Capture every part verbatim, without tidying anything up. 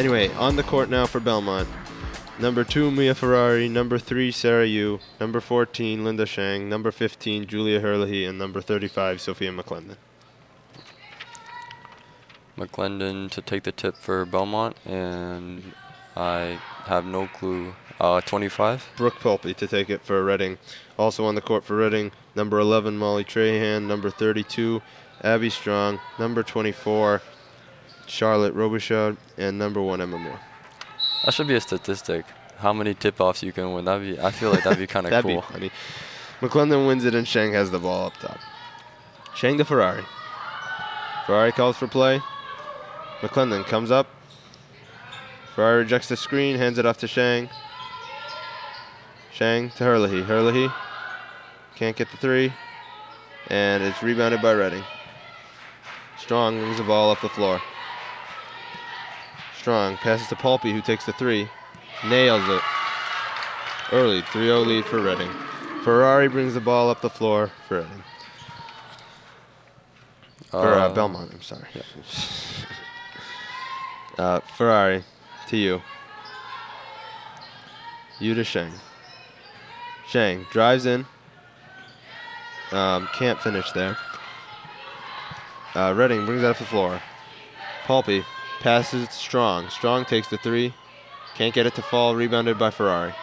Anyway, on the court now for Belmont. Number two, Mia Ferrari. Number three, Sarah Yu. Number fourteen, Linda Shang. Number fifteen, Julia Herlihy. And number thirty-five, Sophia McClendon. McClendon to take the tip for Belmont, and I have no clue. Uh, twenty-five. Brooke Pulpy to take it for Reading. Also on the court for Reading, number eleven, Molly Trahan. Number thirty-two, Abby Strong. Number twenty-four, Charlotte Robichaud. And number one, Emma Moore. That should be a statistic. How many tip-offs you can win? That'd be, I feel like that'd be kind of cool. That'd be funny. McClendon wins it, and Shang has the ball up top. Shang to Ferrari. Ferrari calls for play. McClendon comes up. Ferrari rejects the screen, hands it off to Shang. Shang to Herlihy. Herlihy can't get the three, and it's rebounded by Reading. Strong brings the ball up the floor. Strong passes to Pulpy, who takes the three, nails it. Early three oh lead for Reading. Ferrari brings the ball up the floor for Reading. Uh, for uh, Belmont, I'm sorry. Yeah. uh, Ferrari to Yu. Yu to Shang. Shang drives in. Um, can't finish there. Uh, Reading brings that up the floor. Pulpy passes it to Strong. Strong takes the three. Can't get it to fall. Rebounded by Ferrari.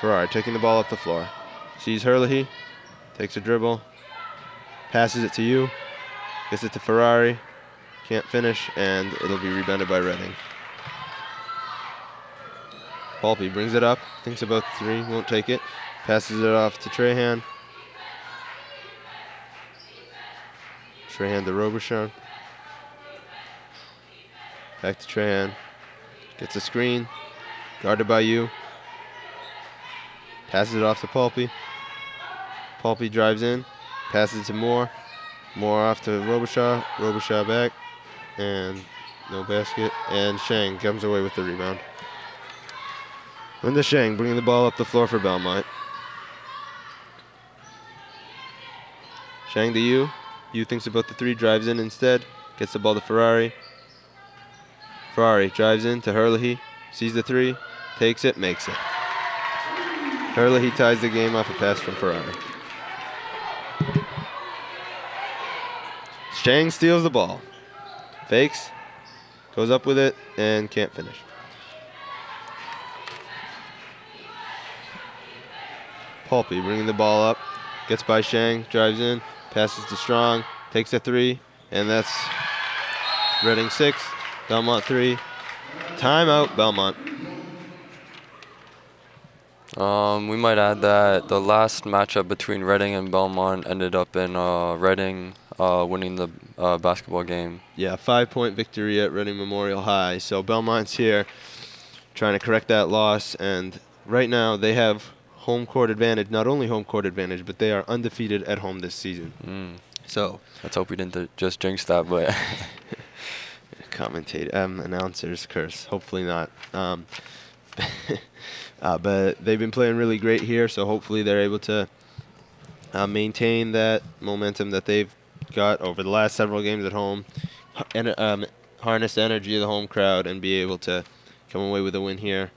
Ferrari taking the ball up the floor. Sees Herlihy. Takes a dribble. Passes it to Yu. Gets it to Ferrari. Can't finish, and it'll be rebounded by Reading. Pulpy brings it up. Thinks about the three. Won't take it. Passes it off to Trahan. Trahan to Robichaud. Back to Trahan. Gets a screen. Guarded by Yu. Passes it off to Pulpy. Pulpy drives in. Passes it to Moore. Moore off to Robichaud. Robichaud back. And no basket. And Shang comes away with the rebound. Linda Shang bringing the ball up the floor for Belmont. Shang to Yu. Yu thinks about the three. Drives in instead. Gets the ball to Ferrari. Ferrari drives in to Herlihy, sees the three, takes it, makes it. Herlihy ties the game off a pass from Ferrari. Shang steals the ball, fakes, goes up with it, and can't finish. Pulpy bringing the ball up, gets by Shang, drives in, passes to Strong, takes a three, and that's Reading six. Belmont three. Timeout, Belmont. Um, we might add that the last matchup between Reading and Belmont ended up in uh, Reading uh, winning the uh, basketball game. Yeah, five-point victory at Reading Memorial High. So Belmont's here trying to correct that loss. And right now they have home court advantage. Not only home court advantage, but they are undefeated at home this season. Mm. So let's hope we didn't just jinx that, but... commentator, um, announcers curse. Hopefully not. Um, uh, but they've been playing really great here, so hopefully they're able to uh, maintain that momentum that they've got over the last several games at home, and um, harness the energy of the home crowd and be able to come away with a win here.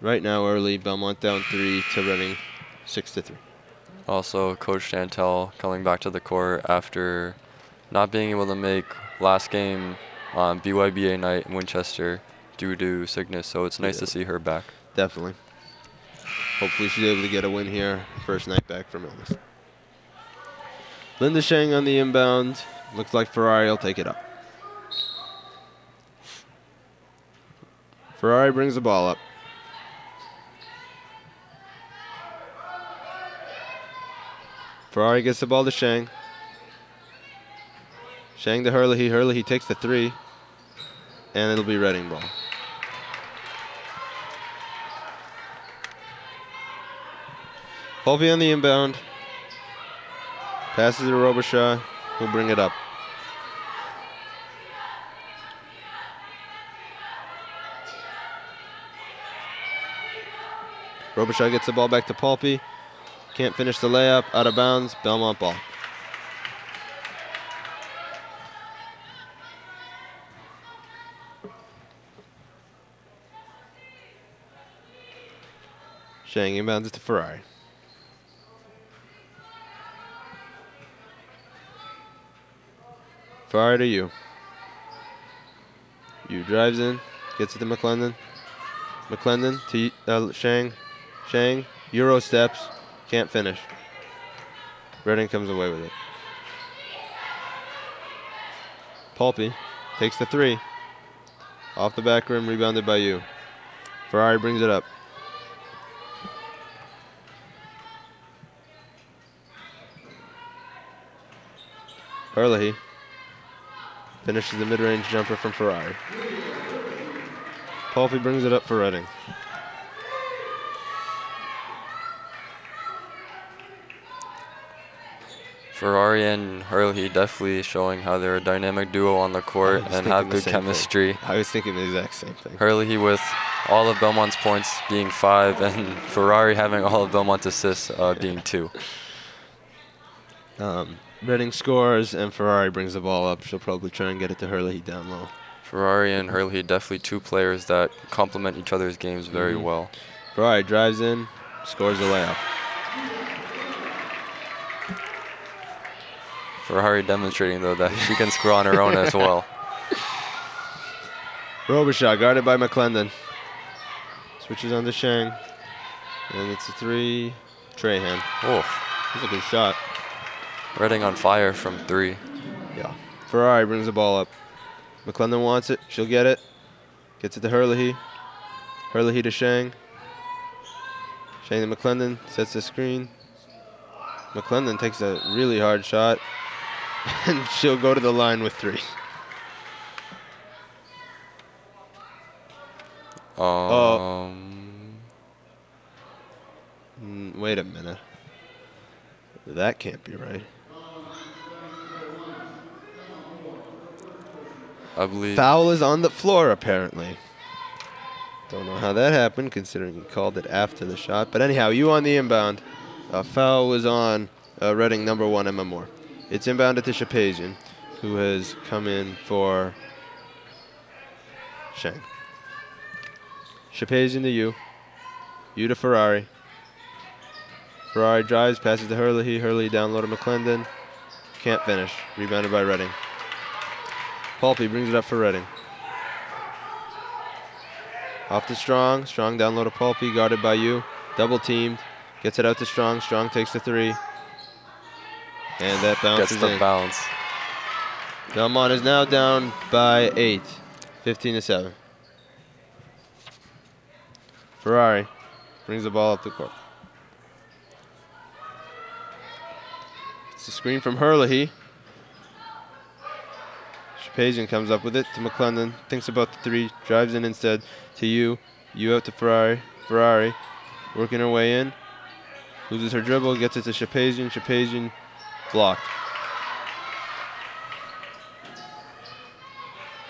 Right now, early, Belmont down three to Reading, six to three. Also, Coach Chantel coming back to the court after not being able to make last game. Um, B Y B A night in Winchester due to sickness, so it's nice yeah. to see her back. Definitely. Hopefully she's able to get a win here, first night back from illness. Linda Shang on the inbound. Looks like Ferrari will take it up. Ferrari brings the ball up. Ferrari gets the ball to Shang. Shang to Herlihy. Herlihy takes the three, and it'll be Reading ball. Pulpy on the inbound. Passes to Robichaud, who'll bring it up. Robichaud gets the ball back to Pulpy. Can't finish the layup. Out of bounds. Belmont ball. Shang inbounds it to Ferrari. Ferrari to Yu. Yu drives in, gets it to McClendon. McClendon to uh, Shang. Shang, Euro steps, can't finish. Reading comes away with it. Pulpy takes the three. Off the back rim, rebounded by Yu. Ferrari brings it up. Herlihy finishes the mid-range jumper from Ferrari. Pulpy brings it up for Reading. Ferrari and Herlihy definitely showing how they're a dynamic duo on the court and have good chemistry. Thing. I was thinking the exact same thing. Herlihy with all of Belmont's points being five and Ferrari having all of Belmont's assists uh, being two. Um, Reading scores and Ferrari brings the ball up. She'll probably try and get it to Herlihy down low. Ferrari and Herlihy definitely two players that complement each other's games very mm-hmm. well. Ferrari drives in, scores the layup. Ferrari demonstrating, though, that she can score on her own as well. Robichaud guarded by McClendon. Switches on to Shang. And it's a three. Trahan. Oh, that's a good shot. Reading on fire from three. Yeah. Ferrari brings the ball up. McClendon wants it. She'll get it. Gets it to Herlihy. Herlihy to Shang. Shang to McClendon. Sets the screen. McClendon takes a really hard shot. And she'll go to the line with three. Um, oh. Mm, wait a minute. That can't be right. I believe. Foul is on the floor, apparently. Don't know how that happened, considering he called it after the shot. But anyhow, Yu on the inbound. Uh, foul was on uh, Reading number one, Emma Moore. It's inbounded to Chapazian, who has come in for Shang. Chapazian to Yu. Yu to Ferrari. Ferrari drives, passes to Herlihy. Herlihy down low to McClendon. Can't finish. Rebounded by Reading. Pulpy brings it up for Reading. Off to Strong. Strong down low to Pulpy, guarded by Yu. Double teamed. Gets it out to Strong. Strong takes the three. And that bounces in. Gets the bounce. Belmont is now down by eight, fifteen to seven. Ferrari brings the ball up the court. It's a screen from Herlihy. Chapazian comes up with it to McClendon. Thinks about the three. Drives in instead to Yu. Yu out to Ferrari. Ferrari working her way in. Loses her dribble. Gets it to Chapazian. Chapazian. Blocked.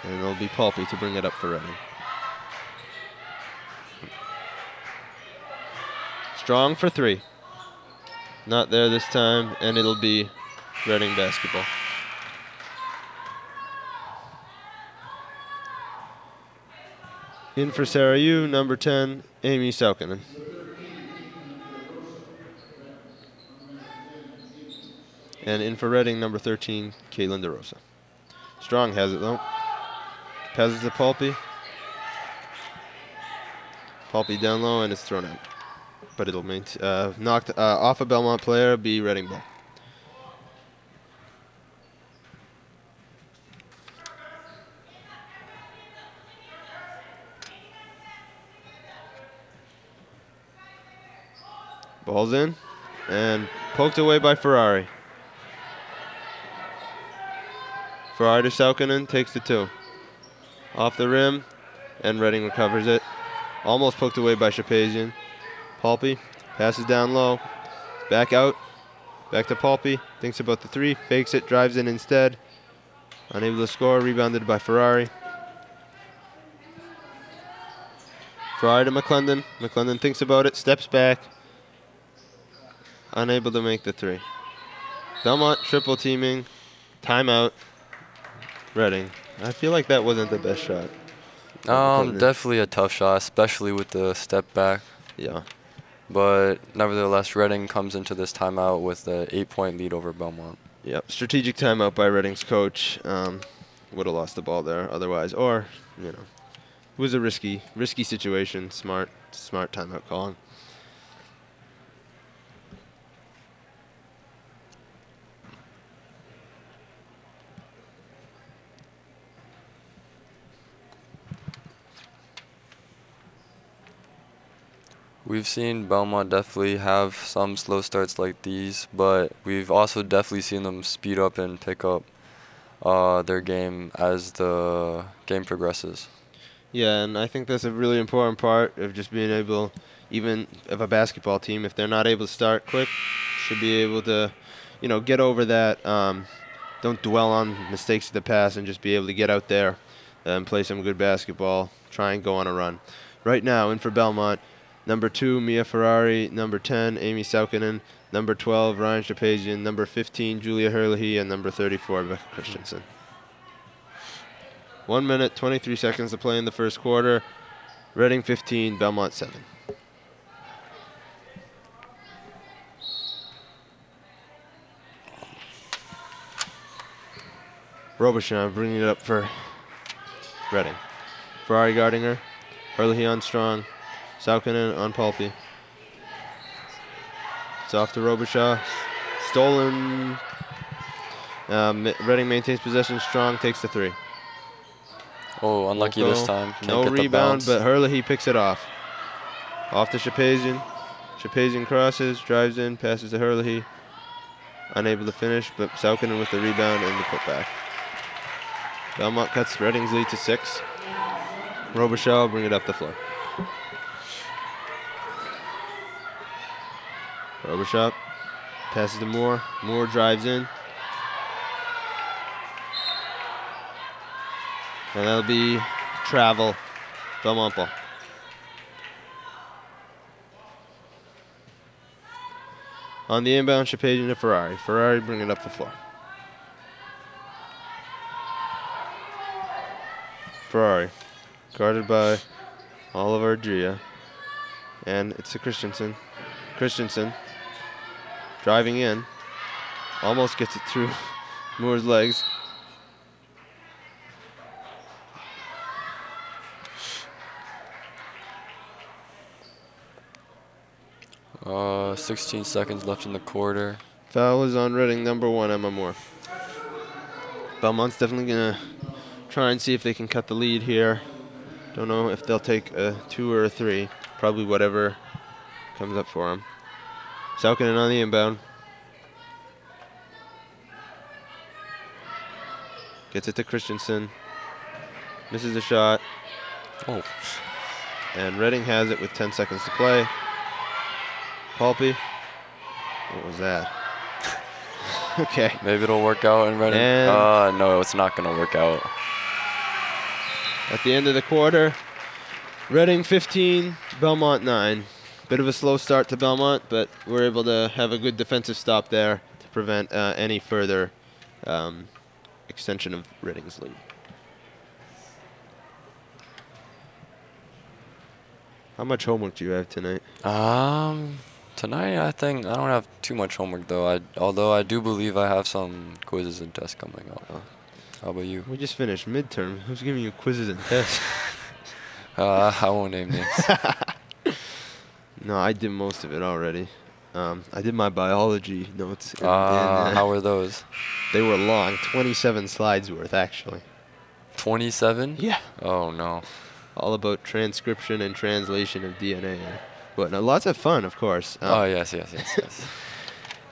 And it'll be Pulpy to bring it up for Reading. Strong for three. Not there this time, and it'll be Reading basketball. In for Sarah Yu, number ten, Amy Saukkanen. And in for Reading, number thirteen, Caitlin DeRosa. Strong has it, though. Passes to Pulpy. Pulpy down low, and it's thrown out. But it'll be uh, knocked uh, off a Belmont player, be Reading ball. Ball's in, and poked away by Ferrari. Ferrari to Saukkanen, takes the two. Off the rim, and Reading recovers it. Almost poked away by Chapazian. Pulpy passes down low. Back out. Back to Pulpy. Thinks about the three. Fakes it. Drives in instead. Unable to score. Rebounded by Ferrari. Ferrari to McClendon. McClendon thinks about it. Steps back. Unable to make the three. Belmont triple teaming. Timeout. Reading. I feel like that wasn't the best shot. Um, definitely a tough shot, especially with the step back. Yeah. But nevertheless, Reading comes into this timeout with an eight-point lead over Belmont. Yep, strategic timeout by Reading's coach. Um, would have lost the ball there otherwise, or, you know, it was a risky, risky situation. Smart, smart timeout calling. We've seen Belmont definitely have some slow starts like these, but we've also definitely seen them speed up and pick up uh, their game as the game progresses. Yeah, and I think that's a really important part of just being able, even if a basketball team, if they're not able to start quick, should be able to, you know, get over that. Um, don't dwell on mistakes of the past and just be able to get out there and play some good basketball, try and go on a run. Right now, in for Belmont, number two, Mia Ferrari. Number ten, Amy Saukkanen. Number twelve, Ryan Chapazian. Number fifteen, Julia Herlihy. And number thirty-four, Becca Christensen. One minute, twenty-three seconds to play in the first quarter. Reading fifteen, Belmont seven. Robichaud bringing it up for Reading. Ferrari guarding her. Herlihy on Strong. Saukkanen on Pulpy. It's off to Robichaud. Stolen. Um, Reading maintains possession. Strong takes the three. Oh, unlucky this time. Can't no get rebound, but Herlihy picks it off. Off to Chapazian. Chapazian crosses, drives in, passes to Herlihy. Unable to finish, but Saukkanen with the rebound and the putback. Belmont cuts Reading's lead to six. Robichaud bring it up the floor. Robichaud passes to Moore. Moore drives in. And that'll be travel. Belmont ball. On the inbound, Chapazian to Ferrari. Ferrari bringing up the floor. Ferrari guarded by Oliver Gia. And it's to Christensen. Christensen driving in, almost gets it through Moore's legs. Uh, sixteen seconds left in the quarter. Foul is on Reading, number one, Emma Moore. Belmont's definitely gonna try and see if they can cut the lead here. Don't know if they'll take a two or a three, probably whatever comes up for him. Saukkanen on the inbound. Gets it to Christensen. Misses the shot. Oh. And Reading has it with ten seconds to play. Pulpy. What was that? Okay. Maybe it'll work out in Reading. And uh, no, it's not going to work out. At the end of the quarter, Reading fifteen, Belmont nine. Bit of a slow start to Belmont, but we're able to have a good defensive stop there to prevent uh, any further um, extension of Reading's lead. How much homework do you have tonight? Um, tonight I think I don't have too much homework though. I although I do believe I have some quizzes and tests coming up. Oh. How about you? We just finished midterm. Who's giving you quizzes and tests? uh, I won't name names. No, I did most of it already. Um, I did my biology notes. And, uh, and how were those? They were long, twenty-seven slides worth, actually. twenty-seven? Yeah. Oh, no. All about transcription and translation of D N A. But no, lots of fun, of course. Um, oh, yes, yes, yes, yes.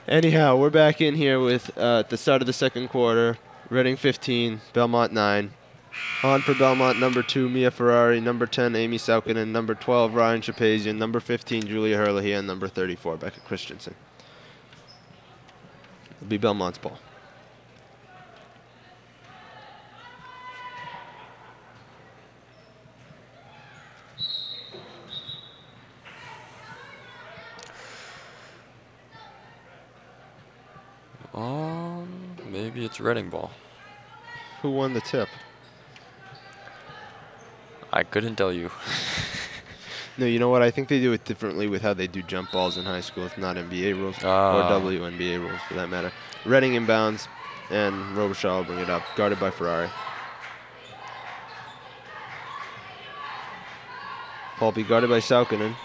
Anyhow, we're back in here with uh, at the start of the second quarter. Reading fifteen, Belmont nine. On for Belmont, number two, Mia Ferrari, number ten, Amy Saukkanen, number twelve, Ryan Chapazian, number fifteen, Julia Herlihy, and number thirty-four, Becca Christensen. It'll be Belmont's ball. Um, maybe it's Reading ball. Who won the tip? I couldn't tell you. No, you know what? I think they do it differently with how they do jump balls in high school. It's not N B A rules ah. or W N B A rules for that matter. Reading inbounds, and Robichaud will bring it up, guarded by Ferrari. Pulpy guarded by Saukkanen.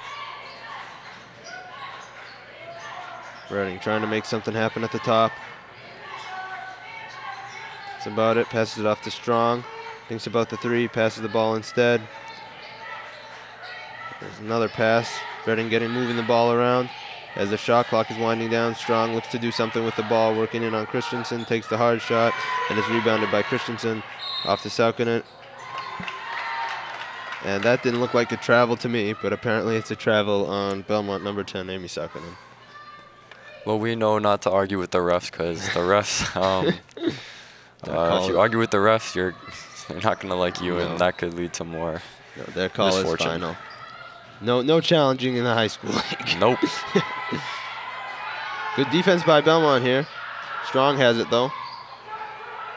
Reading trying to make something happen at the top. It's about it. Passes it off to Strong. Thinks about the three. Passes the ball instead. There's another pass. Reading getting moving the ball around. As the shot clock is winding down, Strong looks to do something with the ball, working in on Christensen, takes the hard shot, and is rebounded by Christensen. Off to Saukkanen. And that didn't look like a travel to me, but apparently it's a travel on Belmont number ten, Amy Saukkanen. Well, we know not to argue with the refs because the refs, um, uh, if you argue with the refs, you're, they're not going to like you, no. and that could lead to more no, their call misfortune. Is final. No, no challenging in the high school league. Nope. Good defense by Belmont here. Strong has it, though.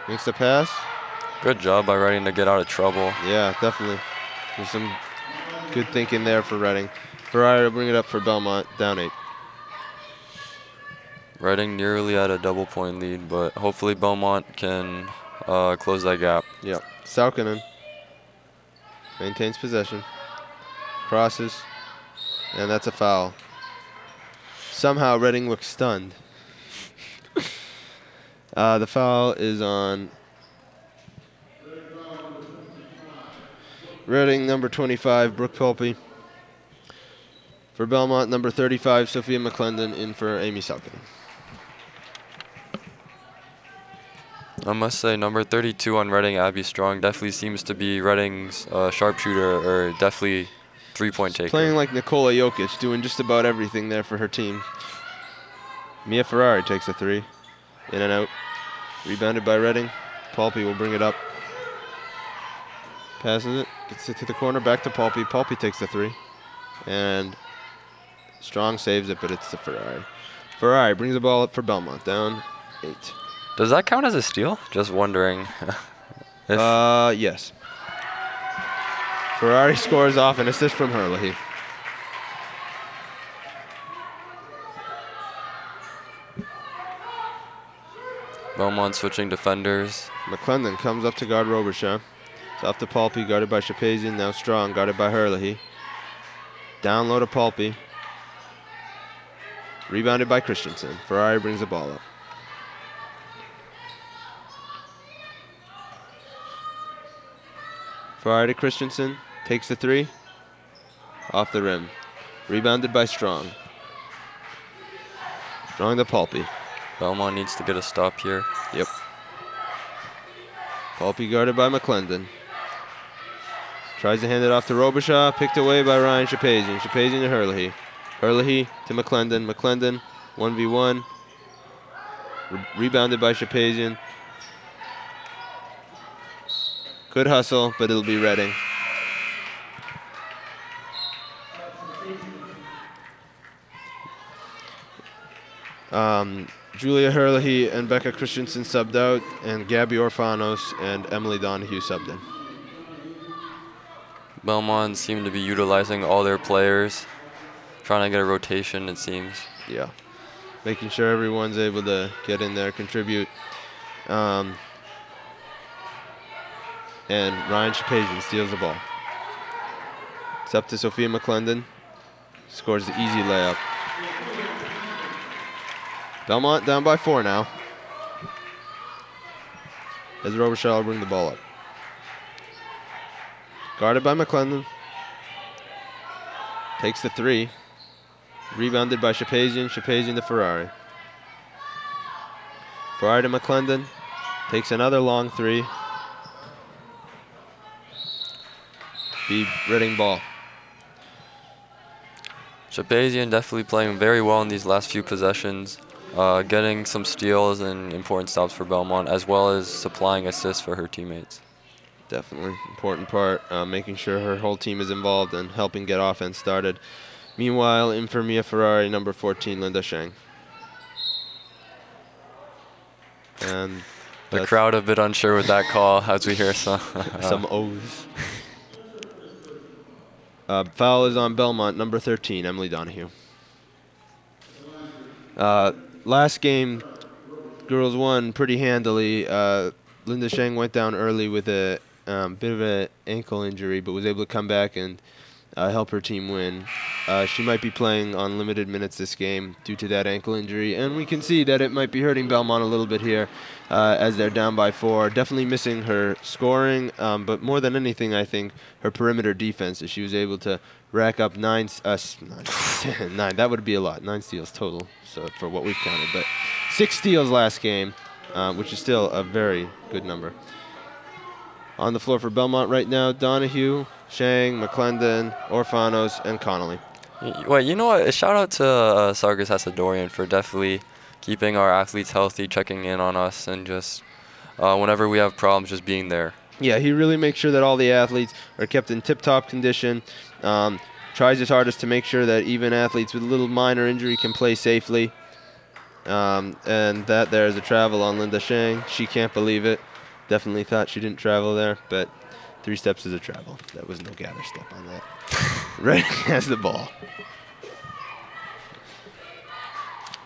Makes the pass. Good job by Reading to get out of trouble. Yeah, definitely. There's some good thinking there for Reading. Ferrari will bring it up for Belmont, down eight. Reading nearly at a double-point lead, but hopefully Belmont can uh, close that gap. Yeah. Saukkanen maintains possession. Crosses, and that's a foul. Somehow Reading looks stunned. uh, the foul is on Reading number twenty-five, Brooke Pulpy. For Belmont, number thirty-five, Sophia McClendon, in for Amy Saukkanen. I must say, number thirty-two on Reading, Abby Strong, definitely seems to be Reading's uh, sharpshooter, or definitely three-point taker. Playing like Nikola Jokic, doing just about everything there for her team. Mia Ferrari takes a three. In and out. Rebounded by Reading. Pulpy will bring it up. Passes it. Gets it to the corner. Back to Pulpy. Pulpy takes the three. And Strong saves it, but it's the Ferrari. Ferrari brings the ball up for Belmont. Down eight. Does that count as a steal? Just wondering. if uh, yes. Ferrari scores off an assist from Herlihy. Belmont switching defenders. McClendon comes up to guard Robichaud. It's off to Pulpy, guarded by Chapazian. Now Strong, guarded by Herlihy. Down low to Pulpy. Rebounded by Christensen. Ferrari brings the ball up. Ferrari to Christensen. Takes the three. Off the rim. Rebounded by Strong. Strong to Pulpy. Belmont needs to get a stop here. Yep. Pulpy guarded by McClendon. Tries to hand it off to Robichaud. Picked away by Ryan Chapazian. Chapazian to Herlihy. Herlihy to McClendon. McClendon one v one. Re rebounded by Chapazian. Good hustle, but it'll be Reading. Um, Julia Herlihy and Becca Christensen subbed out, and Gabby Orfanos and Emily Donahue subbed in. Belmont seemed to be utilizing all their players, trying to get a rotation, it seems. Yeah, making sure everyone's able to get in there, contribute. Um, And Ryan Chapazian steals the ball. It's up to Sophia McClendon. Scores the easy layup. Belmont down by four now. As Robichaud will bring the ball up. Guarded by McClendon. Takes the three. Rebounded by Chapazian. Chapazian to Ferrari. Ferrari to McClendon. Takes another long three. Be Reading ball. Chapazian definitely playing very well in these last few possessions, uh, getting some steals and important stops for Belmont, as well as supplying assists for her teammates. Definitely important part, uh, making sure her whole team is involved and helping get offense started. Meanwhile, in for Mia Ferrari, number fourteen, Linda Shang. And the crowd a bit unsure with that call, as we hear some some O's. Uh, foul is on Belmont, number thirteen, Emily Donahue. Uh, last game, girls won pretty handily. Uh, Linda Shang went down early with a um, bit of an ankle injury, but was able to come back and uh, help her team win. Uh, she might be playing on limited minutes this game due to that ankle injury, and we can see that it might be hurting Belmont a little bit here uh, as they're down by four. Definitely missing her scoring, um, but more than anything, I think, her perimeter defense, as she was able to rack up nine, uh, nine, nine, that would be a lot, nine steals total, so for what we've counted, but six steals last game, uh, which is still a very good number. On the floor for Belmont right now, Donahue, Shang, McClendon, Orfanos, and Connolly. Well, you know what, a shout out to uh, Sarkis Asadorian for definitely keeping our athletes healthy, checking in on us, and just uh, whenever we have problems, just being there. Yeah, he really makes sure that all the athletes are kept in tip-top condition, um, tries his hardest to make sure that even athletes with a little minor injury can play safely. Um, and that there is a travel on Linda Shang. She can't believe it. Definitely thought she didn't travel there, but three steps is a travel. That was no gather step on that. Right has the ball.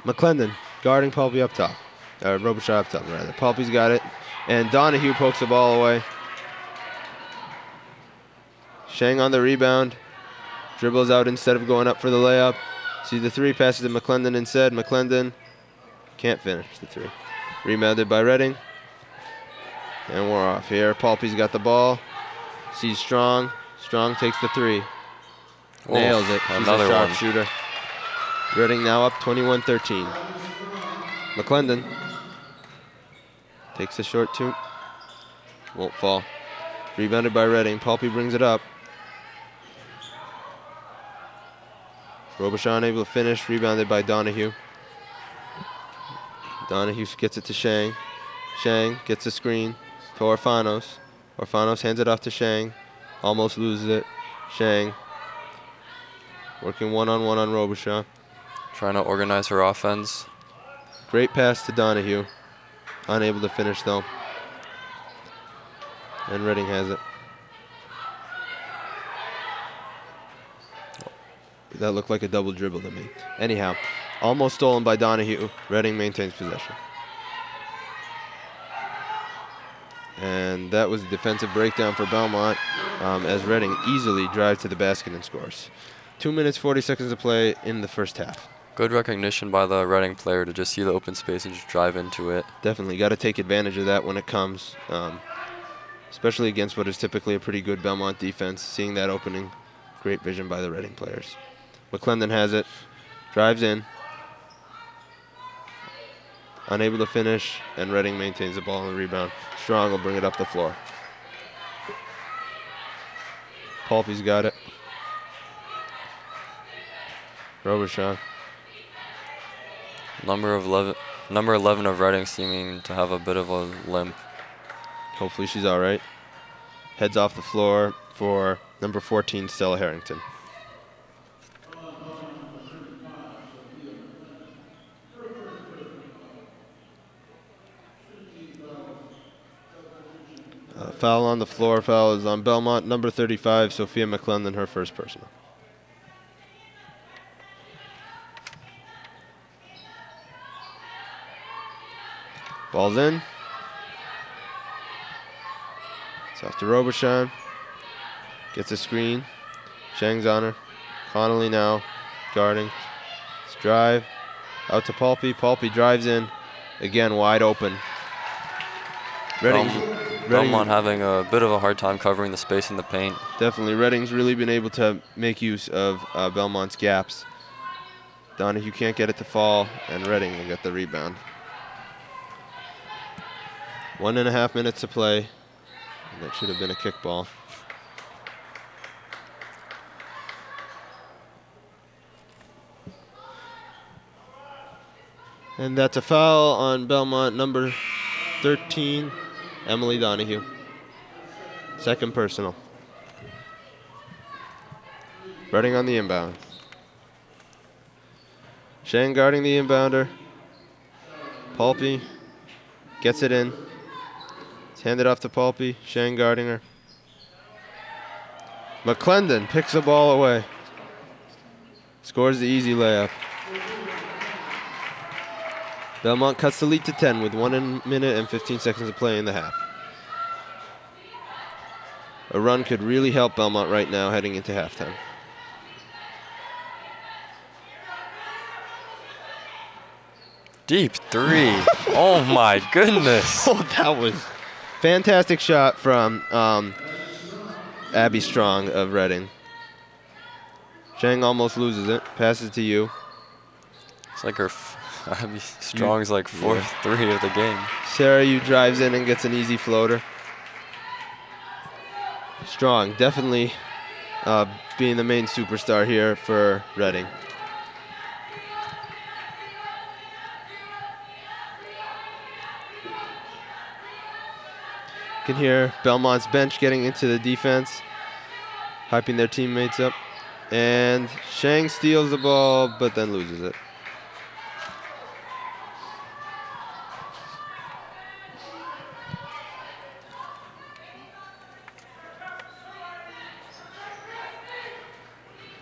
McClendon guarding Pulpy up top. Uh, Robichaud up top, rather. Pulpy's got it. And Donahue pokes the ball away. Shang on the rebound. Dribbles out instead of going up for the layup. See the three, passes to McClendon instead. McClendon can't finish the three. Rebounded by Reading. And we're off here. Pulpy's got the ball. Sees Strong. Strong takes the three. Whoa. Nails it. She's another a sharpshooter. Reading now up twenty-one thirteen. McClendon takes a short two. Won't fall. Rebounded by Reading. Pulpy brings it up. Robichaud able to finish. Rebounded by Donahue. Donahue gets it to Shang. Shang gets a screen to Orfanos. Orfanos hands it off to Shang. Almost loses it. Shang working one-on-one on Robichaud. Trying to organize her offense. Great pass to Donahue. Unable to finish, though. And Reading has it. That looked like a double dribble to me. Anyhow, almost stolen by Donahue. Reading maintains possession. And that was a defensive breakdown for Belmont um, as Reading easily drives to the basket and scores. two minutes, forty seconds to play in the first half. Good recognition by the Reading player to just see the open space and just drive into it. Definitely got to take advantage of that when it comes, um, especially against what is typically a pretty good Belmont defense. Seeing that opening, great vision by the Reading players. McClendon has it, drives in. Unable to finish, and Reading maintains the ball on the rebound. Strong will bring it up the floor. Pulpy's got it. Robichaud. Number of eleven, number eleven of Reading seeming to have a bit of a limp. Hopefully she's all right. Heads off the floor for number fourteen, Stella Harrington. Uh, foul on the floor. Foul is on Belmont. Number thirty-five, Sophia McClendon, her first personal. Ball's in. It's off to Robichaud. Gets a screen. Shang's on her. Connolly now guarding. Let's drive. Out to Pulpy. Pulpy drives in. Again, wide open. Reading. Um. Belmont having a bit of a hard time covering the space in the paint. Definitely. Reading's really been able to make use of uh, Belmont's gaps. Donahue can't get it to fall, and Reading will get the rebound. One and a half minutes to play. That should have been a kickball. And that's a foul on Belmont, number thirteen. Emily Donahue, second personal. Reading on the inbound. Shang guarding the inbounder. Pulpy gets it in. It's handed off to Pulpy. Shang guarding her. McClendon picks the ball away. Scores the easy layup. Belmont cuts the lead to ten with one minute and fifteen seconds to play in the half. A run could really help Belmont right now heading into halftime. Deep three. Oh my goodness. Oh, that was fantastic shot from um, Abby Strong of Reading. Shang almost loses it. Passes to you. It's like her f Abby Strong's like fourth yeah. three of the game. Sarah Yu drives in and gets an easy floater. Strong definitely uh, being the main superstar here for Reading. You can hear Belmont's bench getting into the defense, hyping their teammates up. And Shang steals the ball, but then loses it.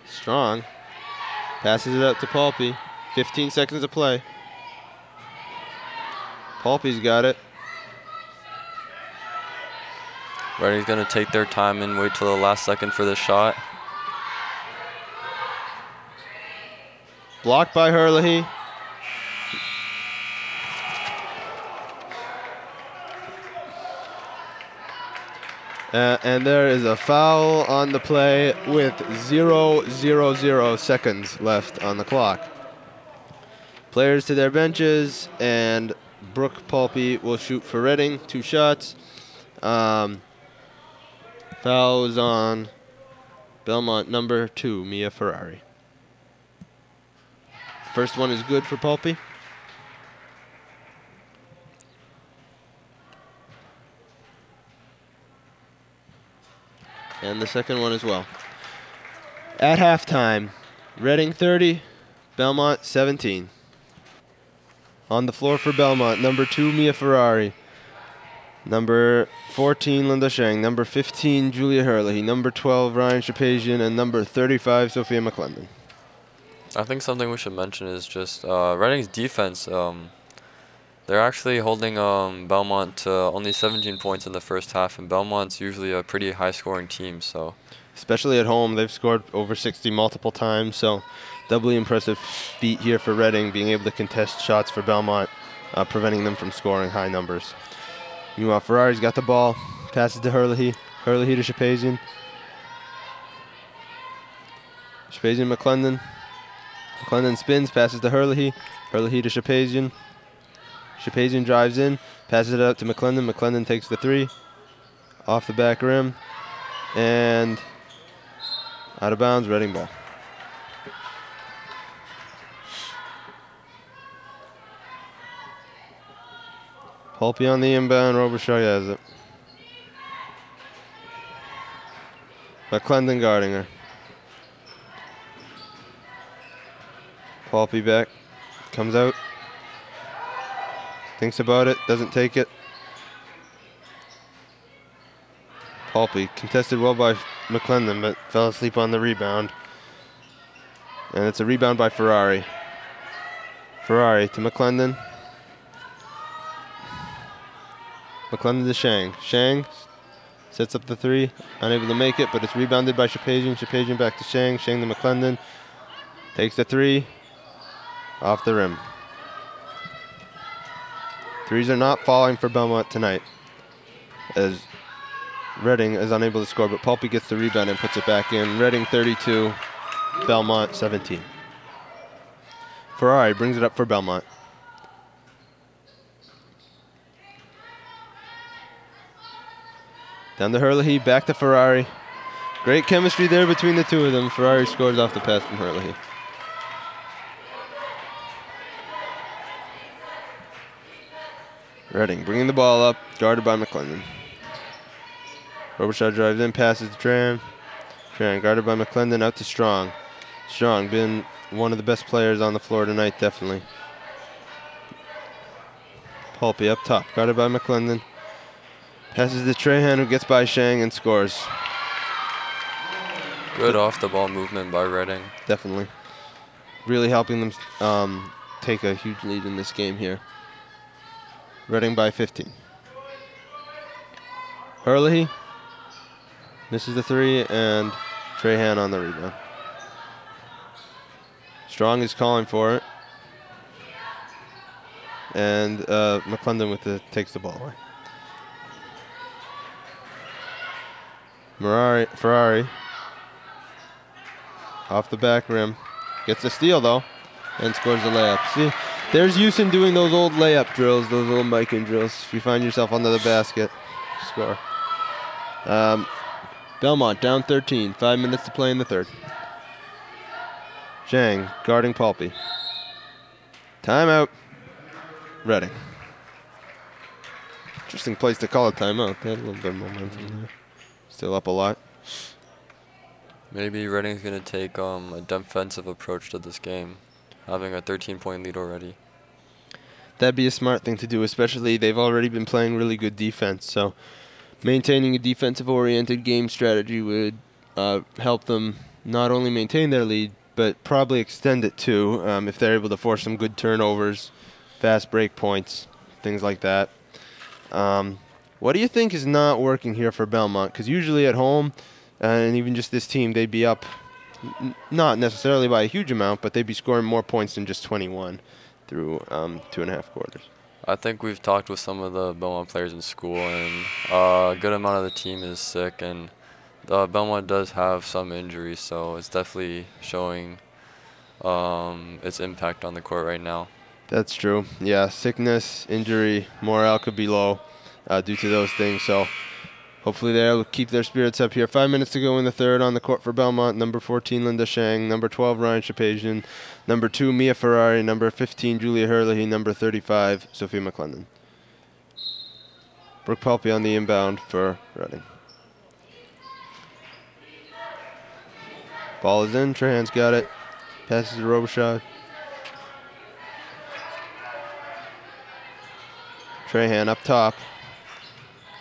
Strong passes it up to Pulpy. fifteen seconds to play. Pulpy's got it. Reading's going to take their time and wait till the last second for the shot. Blocked by Herlihy. Uh, and there is a foul on the play with zero, zero, zero seconds left on the clock. Players to their benches, and Brooke Pulpy will shoot for Reading. Two shots. Um... Foul is on Belmont number two, Mia Ferrari. First one is good for Pulpy. And the second one as well. At halftime, Reading thirty, Belmont seventeen. On the floor for Belmont, number two, Mia Ferrari. Number fourteen, Linda Shang. Number fifteen, Julia Herlihy. Number twelve, Ryan Chapazian. And number thirty-five, Sophia McClendon. I think something we should mention is just uh, Reading's defense. Um, they're actually holding um, Belmont to only seventeen points in the first half, and Belmont's usually a pretty high-scoring team. So, especially at home, they've scored over sixty multiple times, so doubly impressive feat here for Reading, being able to contest shots for Belmont, uh, preventing them from scoring high numbers. Meanwhile, Ferrari's got the ball, passes to Herlihy, Herlihy to Chapazian. Chapazian, McClendon. McClendon spins, passes to Herlihy, Herlihy to Chapazian. Chapazian drives in, passes it out to McClendon, McClendon takes the three, off the back rim, and out of bounds, Reading ball. Pulpy on the inbound, Robichaud has it. McClendon guarding her. Pulpy back, comes out, thinks about it, doesn't take it. Pulpy contested well by McClendon, but fell asleep on the rebound. And it's a rebound by Ferrari. Ferrari to McClendon. McClendon to Shang. Shang sets up the three, unable to make it, but it's rebounded by Chapazian. Chapazian back to Shang. Shang to McClendon. Takes the three. Off the rim. Threes are not falling for Belmont tonight, as Reading is unable to score, but Pulpy gets the rebound and puts it back in. Reading thirty-two, Belmont seventeen. Ferrari brings it up for Belmont. Down to Herlihy, back to Ferrari. Great chemistry there between the two of them. Ferrari scores off the pass from Herlihy. Reading bringing the ball up, guarded by McClendon. Robichaud drives in, passes to Tran. Tran guarded by McClendon, out to Strong. Strong been one of the best players on the floor tonight, definitely. Pulpy up top, guarded by McClendon. Passes to Trahan, who gets by Shang and scores. Good off the ball movement by Reading. Definitely. Really helping them um, take a huge lead in this game here. Reading by fifteen. Herlihy misses the three, and Trahan on the rebound. Strong is calling for it. And uh, McClendon with the takes the ball away. Ferrari, Ferrari off the back rim. Gets a steal, though, and scores the layup. See, there's use in doing those old layup drills, those old miking drills. If you find yourself under the basket, score. Um, Belmont down thirteen. Five minutes to play in the third. Shang guarding Pulpy. Timeout. Reading. Interesting place to call a timeout. They had a little bit of momentum there. Still up a lot. Maybe Reading's going to take um, a defensive approach to this game, having a thirteen-point lead already. That'd be a smart thing to do, especially they've already been playing really good defense. So maintaining a defensive-oriented game strategy would uh, help them not only maintain their lead, but probably extend it too um, if they're able to force some good turnovers, fast break points, things like that. Um, what do you think is not working here for Belmont? Because usually at home, Uh, and even just this team, they'd be up, n not necessarily by a huge amount, but they'd be scoring more points than just twenty-one through um, two and a half quarters. I think we've talked with some of the Belmont players in school, and uh, a good amount of the team is sick, and uh, Belmont does have some injuries, so it's definitely showing um, its impact on the court right now. That's true. Yeah, sickness, injury, morale could be low uh, due to those things, so hopefully they'll keep their spirits up here. Five minutes to go in the third on the court for Belmont. Number fourteen, Linda Shang. Number twelve, Ryan Chapazian. Number two, Mia Ferrari. Number fifteen, Julia Herlihy. Number thirty-five, Sophia McClendon. Brooke Pulpy on the inbound for Reading. Ball is in. Trahan's got it. Passes to Robichaud. Trahan up top.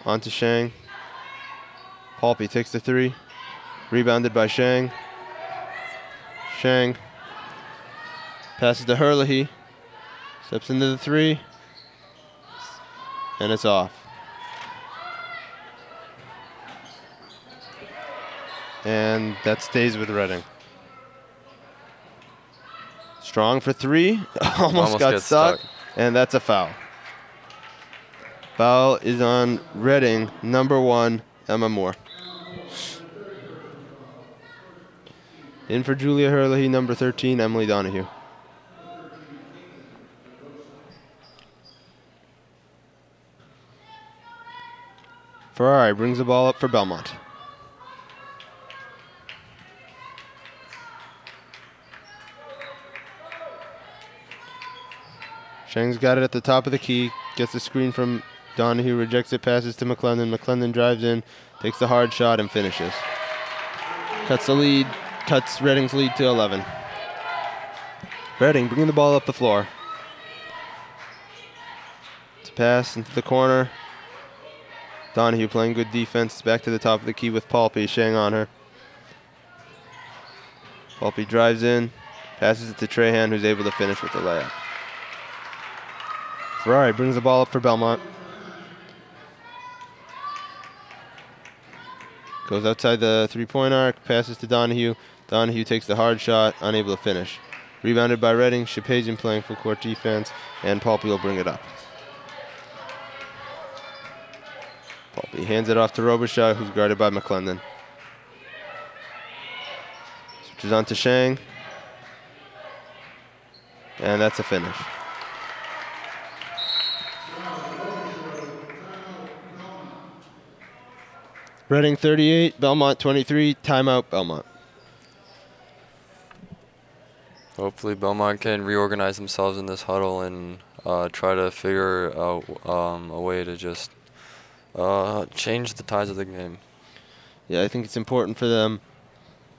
On to Shang. Pulpy takes the three, rebounded by Shang. Shang passes to Herlihy, steps into the three, and it's off. And that stays with Reading. Strong for three, almost, almost got stuck, stuck, and that's a foul. Foul is on Reading, number one, Emma Moore. In for Julia Herlihy, number thirteen, Emily Donahue. Ferrari brings the ball up for Belmont. Shang's got it at the top of the key, gets the screen from Donahue, rejects it, passes to McClendon. McClendon drives in, takes the hard shot, and finishes. Cuts the lead, cuts Reading's lead to eleven. Reading bringing the ball up the floor. It's a pass into the corner. Donahue playing good defense, back to the top of the key with Pulpy, Shang on her. Pulpy drives in, passes it to Trahan, who's able to finish with the layup. Ferrari brings the ball up for Belmont. Goes outside the three-point arc, passes to Donahue. Donahue takes the hard shot, unable to finish. Rebounded by Reading, Chapazian playing full court defense, and Pulpy will bring it up. Pulpy hands it off to Robichaud, who's guarded by McClendon. Switches on to Shang. And that's a finish. Reading thirty-eight, Belmont twenty-three, timeout Belmont. Hopefully Belmont can reorganize themselves in this huddle and uh, try to figure out um, a way to just uh, change the tides of the game. Yeah, I think it's important for them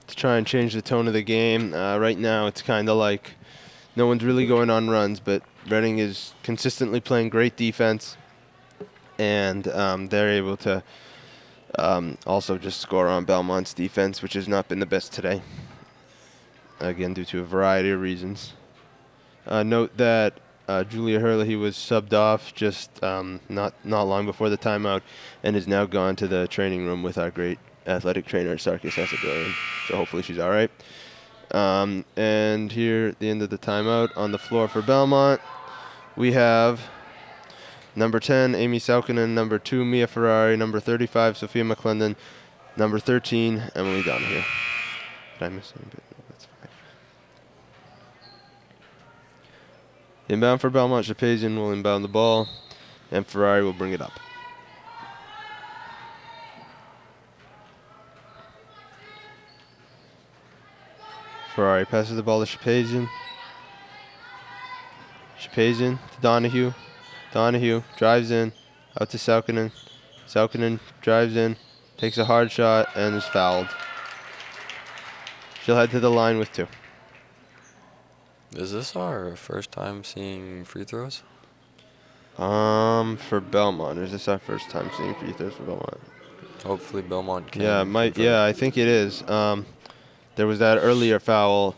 to try and change the tone of the game. Uh, right now it's kind of like no one's really going on runs, but Reading is consistently playing great defense, and um, they're able to Um, also just score on Belmont's defense, which has not been the best today. Again, due to a variety of reasons. Uh, note that uh, Julia Herlihy was subbed off just um, not, not long before the timeout and is now gone to the training room with our great athletic trainer, Sarkis Asadorian. So hopefully she's all right. Um, and here at the end of the timeout on the floor for Belmont, we have number ten, Amy Saukkanen, number two, Mia Ferrari, number thirty-five, Sophia McClendon, number thirteen, Emily Donahue. Did I miss any bit? That's fine. Inbound for Belmont, Chapazian will inbound the ball, and Ferrari will bring it up. Ferrari passes the ball to Chapazian. Chapazian to Donahue. Donahue drives in, out to Saukkanen. Saukkanen drives in, takes a hard shot, and is fouled. She'll head to the line with two. Is this our first time seeing free throws? Um, for Belmont. Is this our first time seeing free throws for Belmont? Hopefully Belmont can. Yeah, might. Yeah, I think it is. Um, there was that earlier foul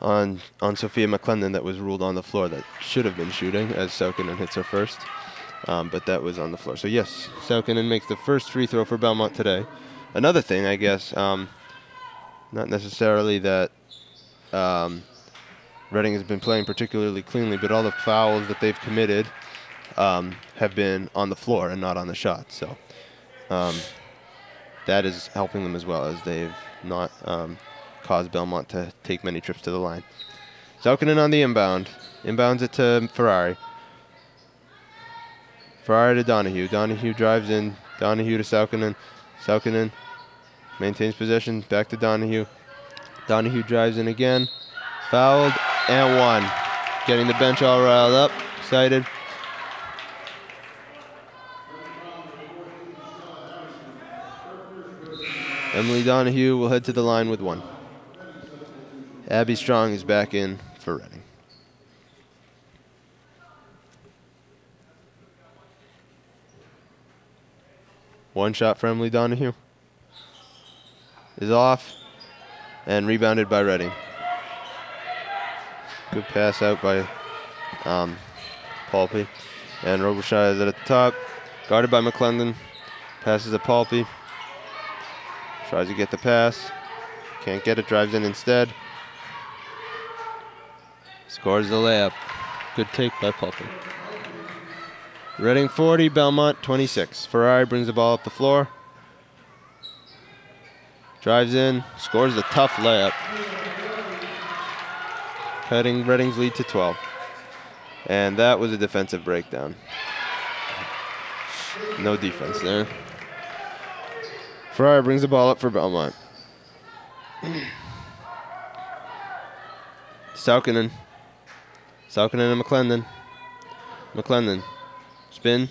on on Sophia McClendon that was ruled on the floor that should have been shooting as Saukkanen hits her first, um, but that was on the floor. So yes, Saukkanen makes the first free throw for Belmont today. Another thing, I guess, um, not necessarily that um, Reading has been playing particularly cleanly, but all the fouls that they've committed um, have been on the floor and not on the shot. So um, that is helping them as well, as they've not um, caused Belmont to take many trips to the line. Saukkanen on the inbound. Inbounds it to Ferrari. Ferrari to Donahue. Donahue drives in. Donahue to Saukkanen. Saukkanen maintains possession. Back to Donahue. Donahue drives in again. Fouled and one. Getting the bench all riled up. Excited. Emily Donahue will head to the line with one. Abby Strong is back in for Reading. One shot for Emily Donahue. Is off and rebounded by Reading. Good pass out by um, Pulpy. And Robichaud is at the top. Guarded by McClendon. Passes to Pulpy. Tries to get the pass. Can't get it. Drives in instead. Scores the layup. Good take by Pulpy. Reading forty, Belmont twenty-six. Ferrari brings the ball up the floor. Drives in, scores a tough layup. Cutting Reading's lead to twelve. And that was a defensive breakdown. No defense there. Ferrari brings the ball up for Belmont. Saukkanen. Saukkanen and McClendon. McClendon. Spin.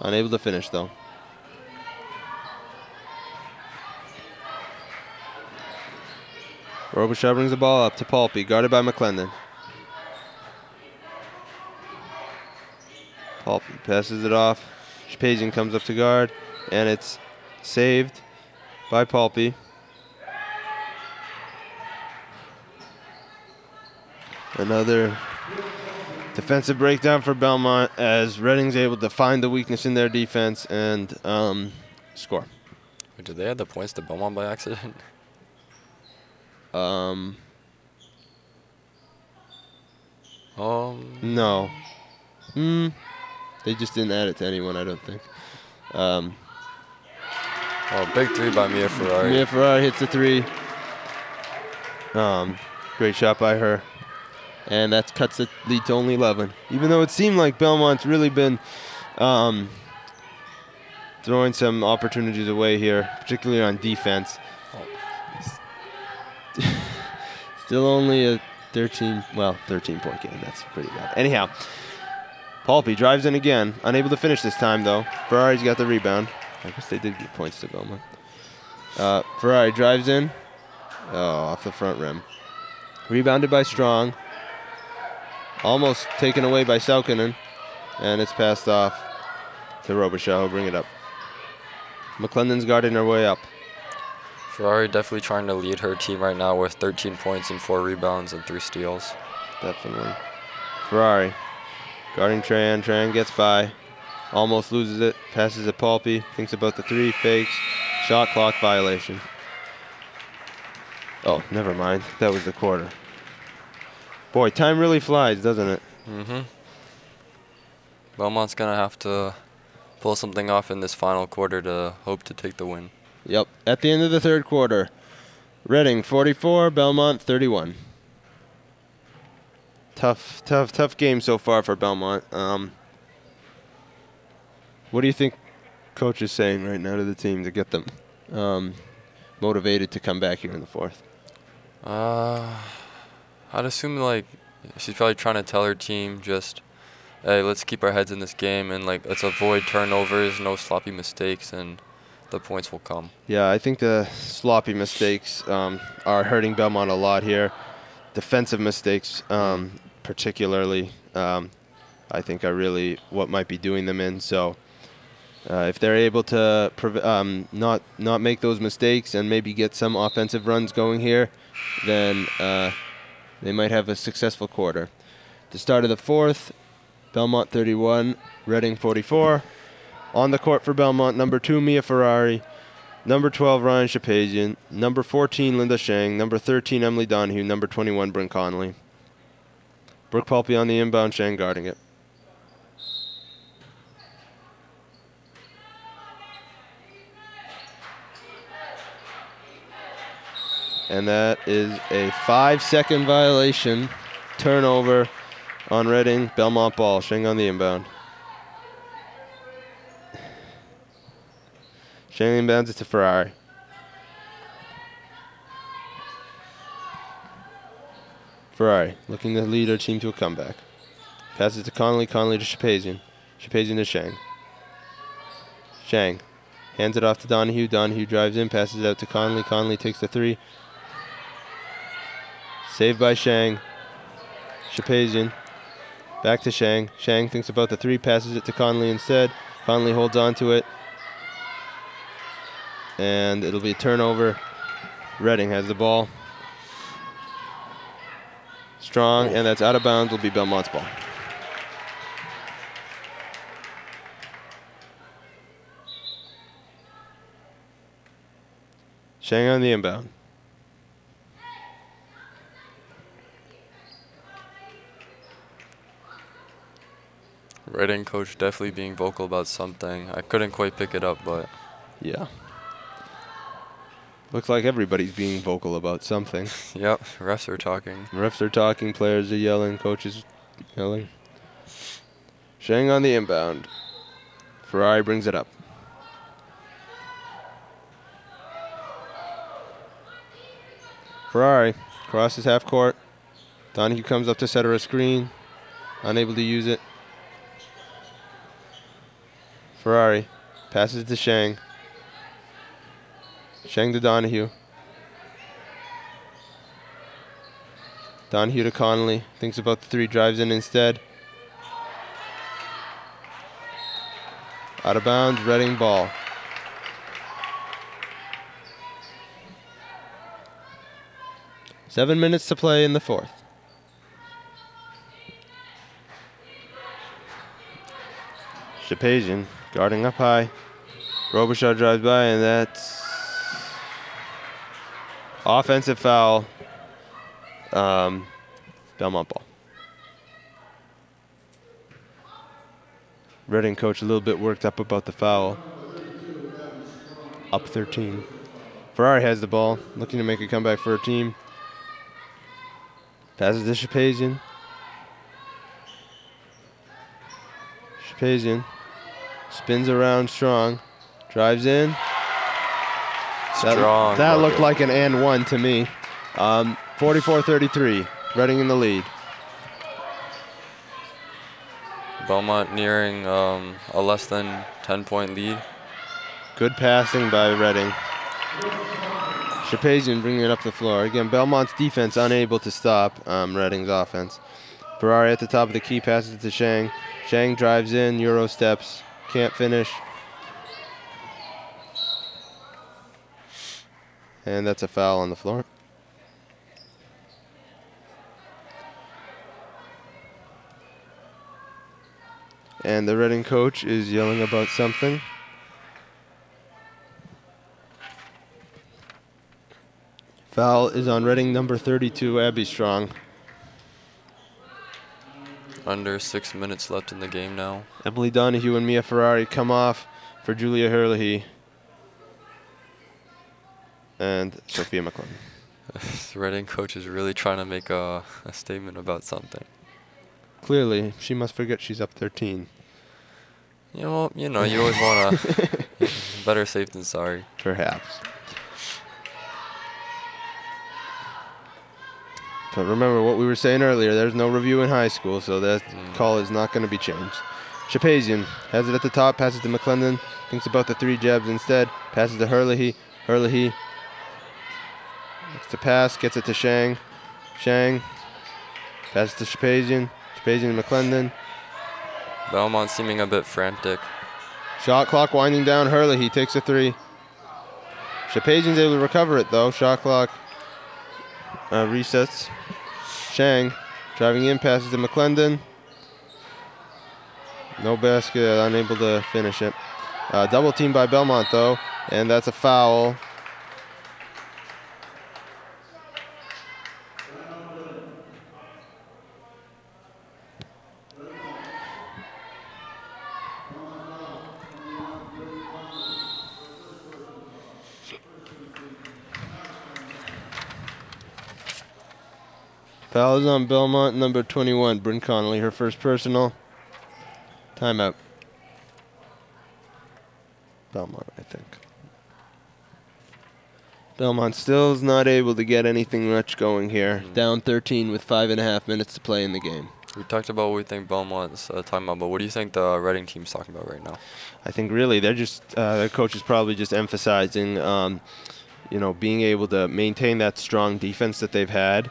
Unable to finish, though. Robichaud brings the ball up to Pulpy, guarded by McClendon. Pulpy passes it off. Chapazian comes up to guard, and it's saved by Pulpy. Another defensive breakdown for Belmont as Reading's able to find the weakness in their defense and um, score. Wait, did they add the points to Belmont by accident? Um. Um. No. Hmm. They just didn't add it to anyone, I don't think. Um. Oh, big three by Mia Ferrari. Mia Ferrari hits the three. Um, great shot by her. And that cuts the lead to only eleven. Even though it seemed like Belmont's really been um, throwing some opportunities away here, particularly on defense. Oh. Still only a thirteen, well, thirteen-point game. That's pretty bad. Anyhow, Pulpy drives in again. Unable to finish this time, though. Ferrari's got the rebound. I guess they did get points to Belmont. Uh, Ferrari drives in. Oh, off the front rim. Rebounded by Strong. Almost taken away by Saukkanen, and it's passed off to Robichaud. Bring it up. McClendon's guarding her way up. Ferrari definitely trying to lead her team right now with thirteen points and four rebounds and three steals. Definitely. Ferrari guarding Tran. Tran gets by. Almost loses it. Passes it Pulpy. Thinks about the three. Fakes. Shot clock violation. Oh, never mind. That was the quarter. Boy, time really flies, doesn't it? Mm-hmm. Belmont's going to have to pull something off in this final quarter to hope to take the win. Yep. At the end of the third quarter, Reading forty-four, Belmont thirty-one. Tough, tough, tough game so far for Belmont. Um, what do you think coach is saying right now to the team to get them um, motivated to come back here in the fourth? Uh, I'd assume, like, she's probably trying to tell her team just, hey, let's keep our heads in this game and, like, let's avoid turnovers, no sloppy mistakes, and the points will come. Yeah, I think the sloppy mistakes um, are hurting Belmont a lot here. Defensive mistakes um, particularly, um, I think, are really what might be doing them in. So uh, if they're able to prov um, not, not make those mistakes and maybe get some offensive runs going here, then uh, they might have a successful quarter. The start of the fourth, Belmont thirty-one, Reading forty-four. On the court for Belmont, number two, Mia Ferrari. Number twelve, Ryan Chapazian. Number fourteen, Linda Shang. Number thirteen, Emily Donahue. Number twenty-one, Bryn Connolly. Brooke Pulpy on the inbound, Shang guarding it. And that is a five-second violation, turnover on Reading, Belmont ball. Shang on the inbound. Shang inbounds it to Ferrari. Ferrari looking to lead her team to a comeback. Passes it to Connolly, Connolly to Chapazian. Chapazian to Shang. Shang hands it off to Donahue. Donahue drives in, passes it out to Connolly. Connolly takes the three. Saved by Shang. Chapazian. Back to Shang. Shang thinks about the three, passes it to Connolly instead. Connolly holds on to it. And it'll be a turnover. Reading has the ball. Strong, and that's out of bounds, will be Belmont's ball. Shang on the inbound. Reading coach definitely being vocal about something. I couldn't quite pick it up, but... yeah. Looks like everybody's being vocal about something. Yep, refs are talking. Refs are talking, players are yelling, coaches yelling. Shang on the inbound. Ferrari brings it up. Ferrari crosses half court. Donahue comes up to set her a screen. Unable to use it. Ferrari passes to Shang. Shang to Donahue. Donahue to Connolly. Thinks about the three, drives in instead. Out of bounds, Reading ball. Seven minutes to play in the fourth. Chapazian guarding up high. Robichaud drives by, and that's offensive foul, um, Belmont ball. Reading coach a little bit worked up about the foul. Up thirteen. Ferrari has the ball, looking to make a comeback for her team. Passes to Chapazian. Chapazian spins around strong, drives in. That, Strong, that looked like an and one to me. Um, forty-four thirty-three, Reading in the lead. Belmont nearing um, a less than ten-point lead. Good passing by Reading. Chapazian bringing it up the floor. Again, Belmont's defense unable to stop um, Reading's offense. Ferrari at the top of the key, passes it to Shang. Shang drives in, Euro steps, can't finish. And that's a foul on the floor. And the Reading coach is yelling about something. Foul is on Reading number thirty-two, Abby Strong. Under six minutes left in the game now. Emily Donahue and Mia Ferrari come off for Julia Herlihy and Sophia McClendon. This Reading coach is really trying to make a, a statement about something. Clearly, she must forget she's up thirteen. You know, you know, you always want to. Better safe than sorry. Perhaps. But remember what we were saying earlier, there's no review in high school, so that mm. call is not going to be changed. Chapazian has it at the top, passes to McClendon, thinks about the three jabs instead, passes to Herlihy. Herlihy looks to pass, gets it to Shang. Shang passes to Chapazian. Chapazian to McClendon. Belmont seeming a bit frantic. Shot clock winding down. Herlihy takes a three. Chapazian's able to recover it, though. Shot clock uh, resets. Shang driving in, passes to McClendon. No basket, unable to finish it. Uh, double team by Belmont, though, and that's a foul. Foul is on Belmont, number twenty-one, Bryn Connolly, her first personal. Timeout. Belmont, I think. Belmont still is not able to get anything much going here. Mm. Down thirteen with five and a half minutes to play in the game. We talked about what we think Belmont's uh, timeout, but what do you think the Reading team's talking about right now? I think really they're just, uh, their coach is probably just emphasizing, um, you know, being able to maintain that strong defense that they've had.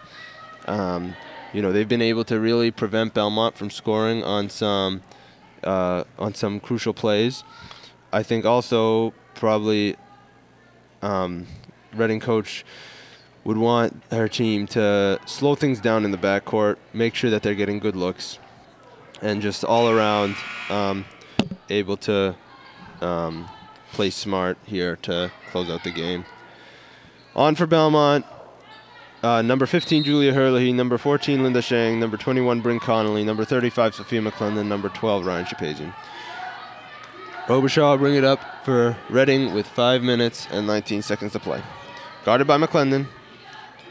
Um, you know, they've been able to really prevent Belmont from scoring on some uh, on some crucial plays. I think also probably um, Reading coach would want her team to slow things down in the backcourt, make sure that they're getting good looks, and just all around um, able to um, play smart here to close out the game. On for Belmont. Uh, number fifteen, Julia Herlihy. Number fourteen, Linda Shang. Number twenty-one, Bryn Connolly. Number thirty-five, Sophia McClendon. Number twelve, Ryan Chapazian. Robichaud bring it up for Reading with five minutes and nineteen seconds to play. Guarded by McClendon.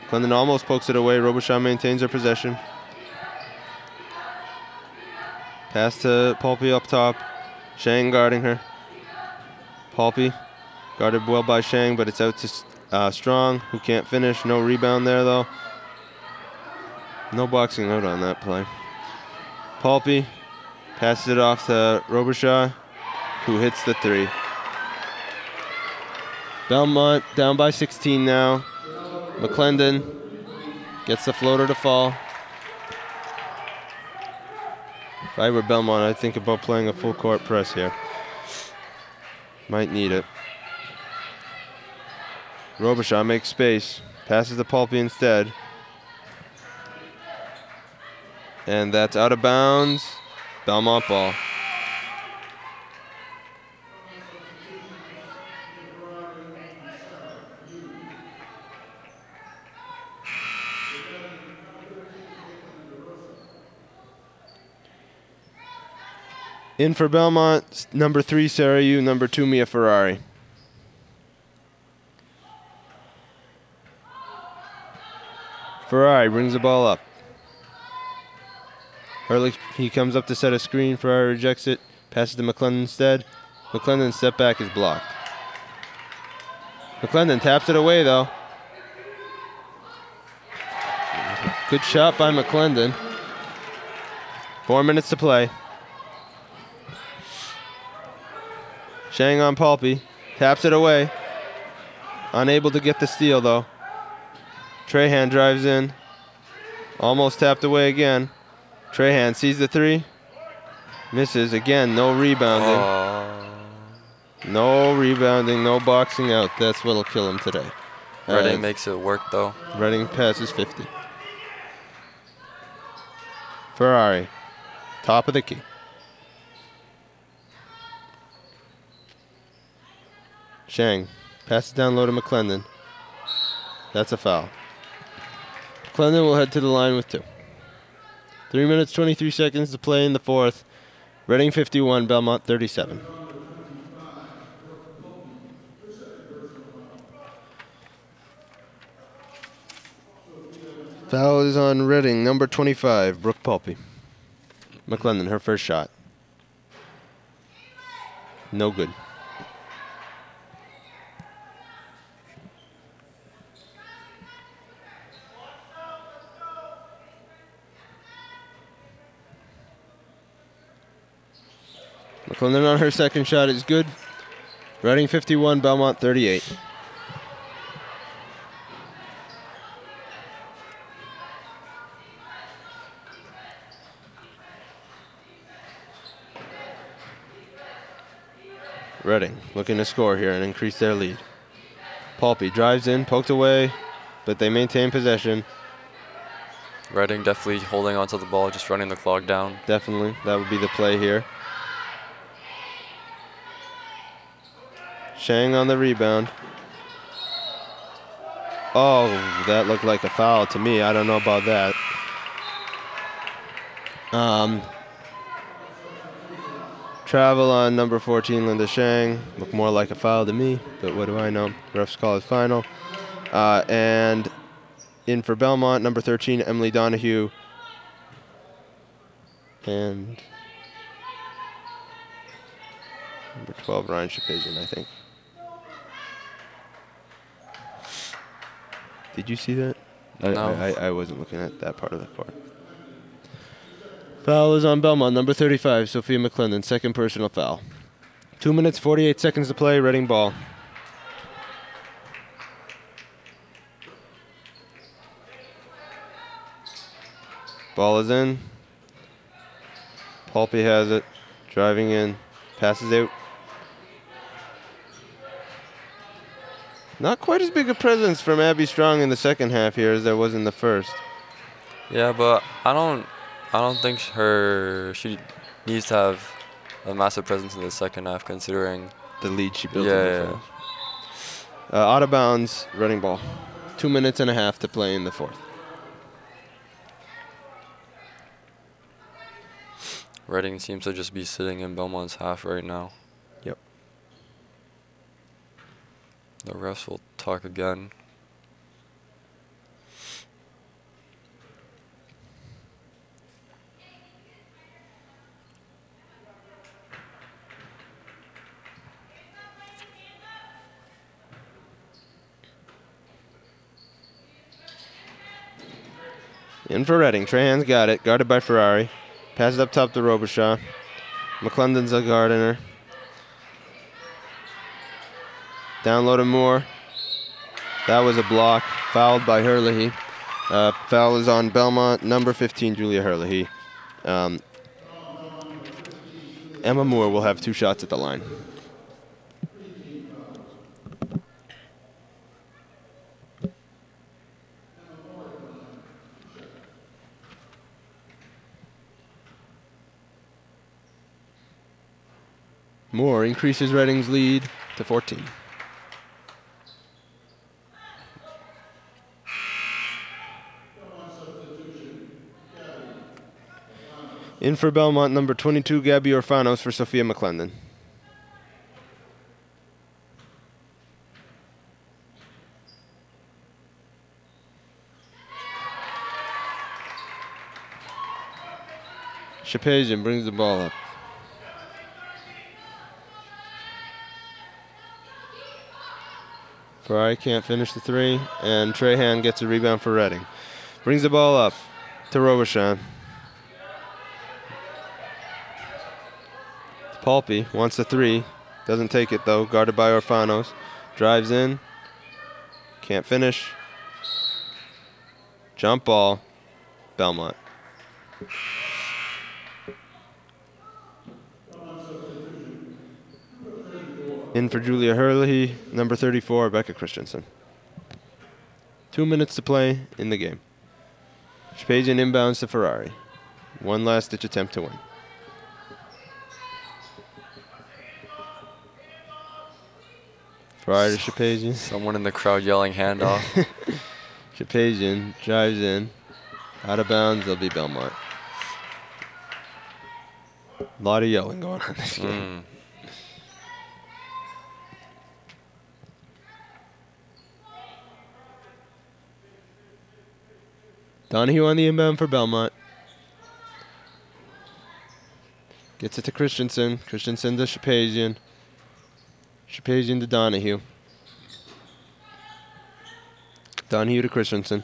McClendon almost pokes it away. Robichaud maintains her possession. Pass to Pulpy up top. Shang guarding her. Pulpy guarded well by Shang, but it's out to Uh, Strong, who can't finish. No rebound there, though. No boxing out on that play. Pulpy passes it off to Robichaud, who hits the three. Belmont down by sixteen now. McClendon gets the floater to fall. If I were Belmont, I'd think about playing a full court press here. Might need it. Robichaud makes space, passes to Pulpy instead. And that's out of bounds. Belmont ball. In for Belmont, number three, Sarah Yu, number two, Mia Ferrari. Ferrari brings the ball up. Herlihy, he comes up to set a screen. Ferrari rejects it. Passes to McClendon instead. McClendon's step back is blocked. McClendon taps it away, though. Good shot by McClendon. Four minutes to play. Shang on Pulpy. Taps it away. Unable to get the steal, though. Trahan drives in, almost tapped away again. Trahan sees the three, misses again, no rebounding. Aww. No rebounding, no boxing out. That's what'll kill him today. Reading makes it work, though. Reading passes fifty. Ferrari, top of the key. Shang passes down low to McClendon. That's a foul. McClendon will head to the line with two. three minutes, twenty-three seconds to play in the fourth. Reading fifty-one, Belmont thirty-seven. Foul is on Reading, number twenty-five, Brooke Pulpy. McClendon, her first shot. No good. McClendon on her second shot is good. Reading fifty-one, Belmont thirty-eight. Reading looking to score here and increase their lead. Pulpy drives in, poked away, but they maintain possession. Reading definitely holding onto the ball, just running the clock down. Definitely, that would be the play here. Shang on the rebound. Oh, that looked like a foul to me. I don't know about that. Um... Travel on number fourteen, Linda Shang. Looked more like a foul to me, but what do I know? Ref's call is final. Uh, and in for Belmont, number thirteen, Emily Donahue. And number twelve, Ryan Chapazian, I think. Did you see that? No. I, I, I wasn't looking at that part of the court. Foul is on Belmont, number thirty-five, Sophia McClendon, second personal foul. two minutes, forty-eight seconds to play, Reading ball. Ball is in. Pulpy has it, driving in, passes out. Not quite as big a presence from Abby Strong in the second half here as there was in the first. Yeah, but I don't... I don't think her she needs to have a massive presence in the second half, considering the lead she built. Yeah, in the yeah. first. Uh, out of bounds, Reading ball. Two minutes and a half to play in the fourth. Reading seems to just be sitting in Belmont's half right now. Yep. The refs will talk again. In for Reading. Trahan's got it. Guarded by Ferrari. Passes up top to Robichaud. McClendon's a guard in her. Down low to Moore. That was a block. Fouled by Herlihy. Uh, foul is on Belmont. Number fifteen, Julia Herlihy. Um, Emma Moore will have two shots at the line. Moore increases Reading's lead to fourteen. In for Belmont, number twenty-two, Gabby Orfanos for Sophia McClendon. Chapazian brings the ball up. Ferrari can't finish the three, and Trahan gets a rebound for Reading. Brings the ball up to Robichaud. Pulpy wants the three. Doesn't take it, though. Guarded by Orfanos. Drives in. Can't finish. Jump ball. Belmont. In for Julia Herlihy, number thirty-four, Becca Christensen. Two minutes to play in the game. Chapazian inbounds to Ferrari. One last-ditch attempt to win. Ferrari to Chapazian. Someone in the crowd yelling handoff. Chapazian drives in. Out of bounds, they'll be Belmont. A lot of yelling going on this game. Mm. Donahue on the inbound for Belmont. Gets it to Christensen. Christensen to Chapazian. Chapazian to Donahue. Donahue to Christensen.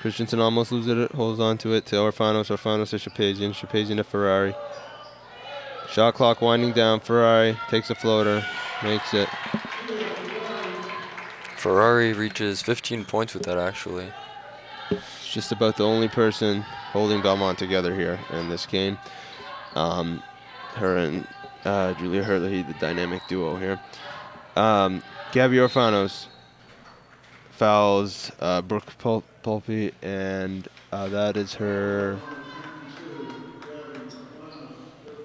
Christensen almost loses it, holds on to it to Orfanos. Orfanos to Chapazian. Chapazian to Ferrari. Shot clock winding down. Ferrari takes a floater, makes it. Ferrari reaches fifteen points with that, actually. It's just about the only person holding Belmont together here in this game. Um, her and uh, Julia Herlihy, the dynamic duo here. Um, Gabby Orfanos fouls uh, Brooke Pul Pulpy, and uh, that is her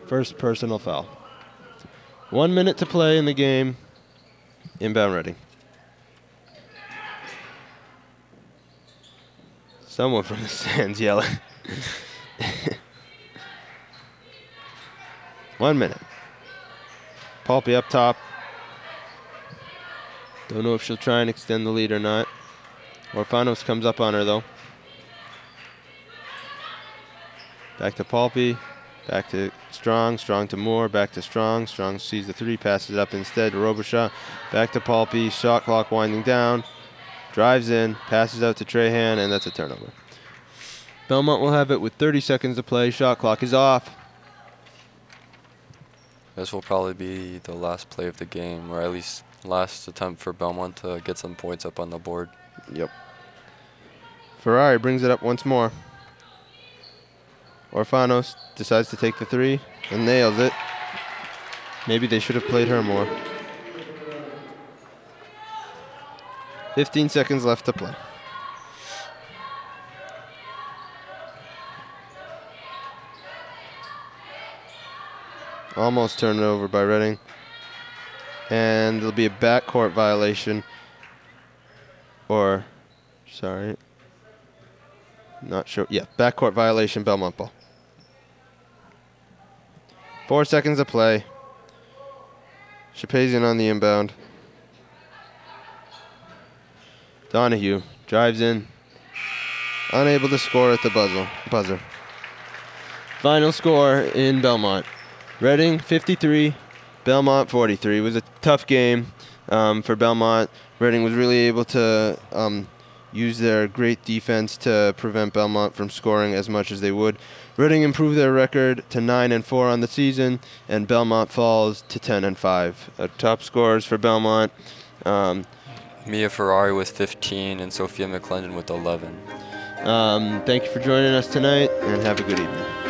first personal foul. One minute to play in the game. Inbound ready. Someone from the stands yelling. One minute. Pulpy up top. Don't know if she'll try and extend the lead or not. Orfanos comes up on her, though. Back to Pulpy. Back to Strong. Strong to Moore. Back to Strong. Strong sees the three. Passes up instead to Robichaud. Back to Pulpy. Shot clock winding down. Drives in, passes out to Trahan, and that's a turnover. Belmont will have it with thirty seconds to play. Shot clock is off. This will probably be the last play of the game, or at least last attempt for Belmont to get some points up on the board. Yep. Ferrari brings it up once more. Orfanos decides to take the three and nails it. Maybe they should have played her more. fifteen seconds left to play. Almost turned over by Reading. And there'll be a backcourt violation. Or, sorry. Not sure. Yeah, backcourt violation, Belmont ball. Four seconds to play. Chapazian on the inbound. Donahue drives in, unable to score at the buzzer. Buzzer. Final score in Belmont. Reading fifty-three, Belmont forty-three. It was a tough game um, for Belmont. Reading was really able to um, use their great defense to prevent Belmont from scoring as much as they would. Reading improved their record to nine and four on the season, and Belmont falls to ten and five. Uh, top scorers for Belmont. Um, Mia Ferrari with fifteen and Sophia McClendon with eleven. Um, thank you for joining us tonight, and have a good evening.